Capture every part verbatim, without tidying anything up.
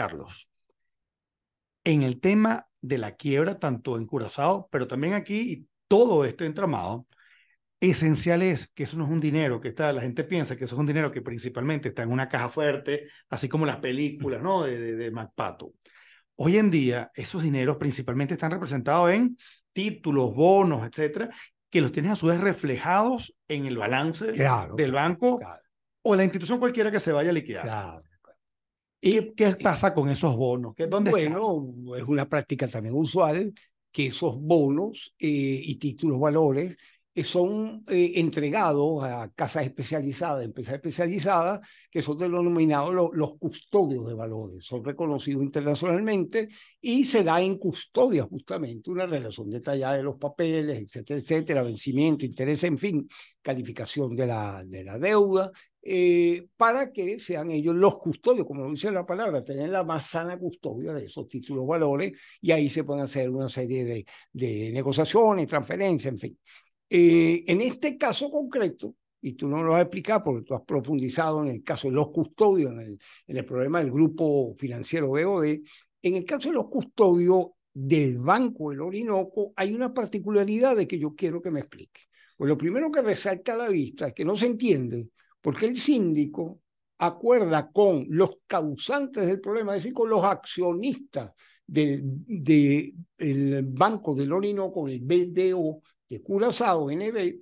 Carlos, en el tema de la quiebra, tanto en Curazao, pero también aquí, y todo este entramado, esencial es que eso no es un dinero que está, la gente piensa que eso es un dinero que principalmente está en una caja fuerte, así como las películas, ¿no? De, de, de MacPato. Hoy en día, esos dineros principalmente están representados en títulos, bonos, etcétera, que los tienes a su vez reflejados en el balance claro, del banco claro. o la institución cualquiera que se vaya a liquidar. Claro. ¿Y qué pasa con esos bonos? ¿Dónde bueno, están? Es una práctica también usual que esos bonos eh, y títulos valores eh, son eh, entregados a casas especializadas, empresas especializadas, que son denominados lo, los custodios de valores. Son reconocidos internacionalmente y se da en custodia justamente una relación detallada de los papeles, etcétera, etcétera, vencimiento, interés, en fin, calificación de la, de la deuda, Eh, para que sean ellos los custodios, como lo dice la palabra, tener la más sana custodia de esos títulos valores, y ahí se pueden hacer una serie de, de negociaciones, transferencias, en fin. Eh, en este caso concreto, y tú no lo vas a explicar porque tú has profundizado en el caso de los custodios, en el, en el problema del grupo financiero B O D, en el caso de los custodios del Banco del Orinoco hay una particularidad de que yo quiero que me explique. Pues lo primero que resalta a la vista es que no se entiende porque el síndico acuerda con los causantes del problema, es decir, con los accionistas del de, el Banco del Orinoco, el B D O de Curazao, N B,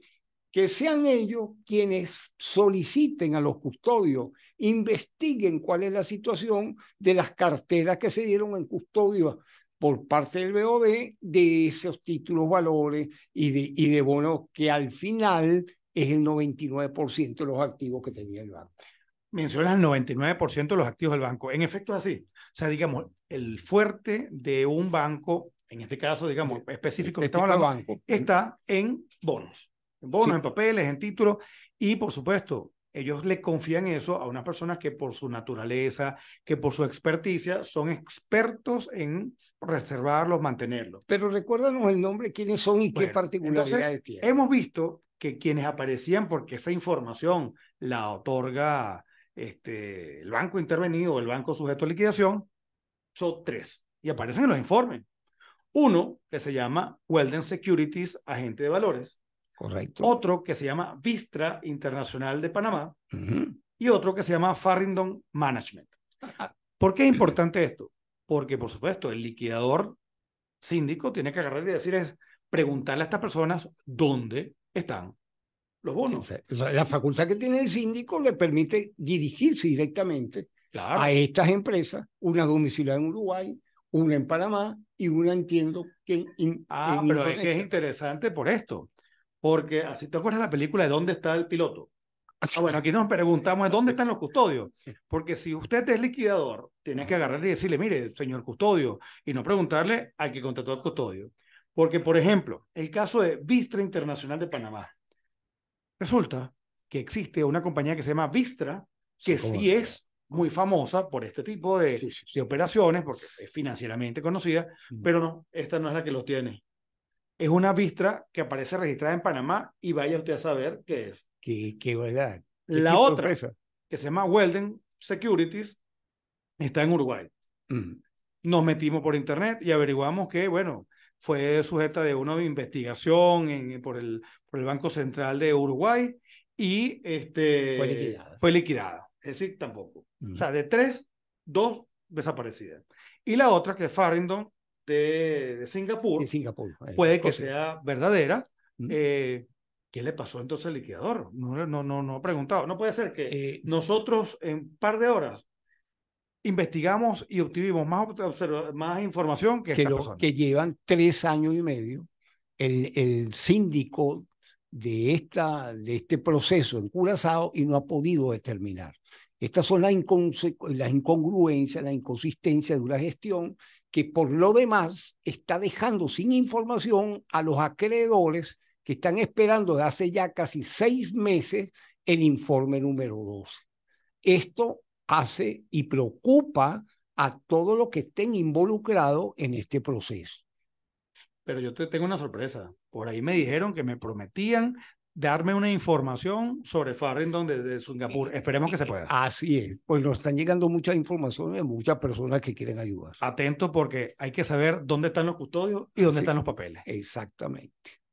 que sean ellos quienes soliciten a los custodios, investiguen cuál es la situación de las carteras que se dieron en custodia por parte del B O D de esos títulos valores y de, y de bonos que al final es el noventa y nueve por ciento de los activos que tenía el banco. Mencionas el noventa y nueve por ciento de los activos del banco. En efecto es así. O sea, digamos, el fuerte de un banco, en este caso, digamos, específico que estamos hablando, banco. está en bonos. En bonos, sí. en papeles, en títulos. Y, por supuesto, ellos le confían eso a unas personas que por su naturaleza, que por su experticia, son expertos en reservarlos, mantenerlos. Pero recuérdanos el nombre, quiénes son y bueno, qué particularidades tienen. Hemos visto que quienes aparecían, porque esa información la otorga este, el banco intervenido o el banco sujeto a liquidación, son tres, y aparecen en los informes. Uno, que se llama Weldon Securities, agente de valores. Correcto. Otro, que se llama Vistra Internacional de Panamá. Uh-huh. Y otro, que se llama Farringdon Management. Ajá. ¿Por qué es importante esto? Porque, por supuesto, el liquidador síndico tiene que agarrar y decir es preguntarle a estas personas dónde están los bonos. O sea, la facultad que tiene el síndico le permite dirigirse directamente claro. a estas empresas, una domiciliada en Uruguay, una en Panamá y una entiendo que en, ah, en pero Indonesia. Es que es interesante por esto, porque así te acuerdas la película de ¿Dónde está el piloto? Ah, bueno, aquí nos preguntamos ¿dónde están los custodios? Porque si usted es liquidador, tiene que agarrar y decirle, mire, señor custodio, y no preguntarle al que contrató al custodio. Porque, por ejemplo, el caso de Vistra Internacional de Panamá. Resulta que existe una compañía que se llama Vistra, que sí, sí es muy famosa por este tipo de, sí, sí, sí. de operaciones, porque es financieramente conocida, mm. pero no, esta no es la que los tiene. Es una Vistra que aparece registrada en Panamá y vaya usted a saber qué es. Qué, qué verdad. ¿Qué la otra, empresa? que se llama Weldon Securities, está en Uruguay. Mm. Nos metimos por internet y averiguamos que, bueno, fue sujeta de una investigación en, por, el, por el Banco Central de Uruguay y este, fue, liquidada. fue liquidada. Es decir, tampoco. Uh-huh. O sea, de tres, dos desaparecidas. Y la otra, que es Farringdon de, de Singapur, de Singapur. Ahí, puede que sea verdadera. Uh-huh. eh, ¿Qué le pasó entonces al liquidador? No, no, no, no ha preguntado. No puede ser que eh, nosotros en un par de horas investigamos y obtuvimos más, más información que, que, lo, que llevan tres años y medio el, el síndico de, esta, de este proceso en Curazao y no ha podido determinar. Estas son las, inconsecu- las incongruencias, la inconsistencia de una gestión que por lo demás está dejando sin información a los acreedores que están esperando desde hace ya casi seis meses el informe número doce. Esto hace y preocupa a todos los que estén involucrados en este proceso. Pero yo te tengo una sorpresa. Por ahí me dijeron que me prometían darme una información sobre Farringdon desde Singapur. Esperemos que se pueda. Así es. Pues nos están llegando muchas informaciones, muchas personas que quieren ayudar. Atentos porque hay que saber dónde están los custodios y dónde sí. están los papeles. Exactamente.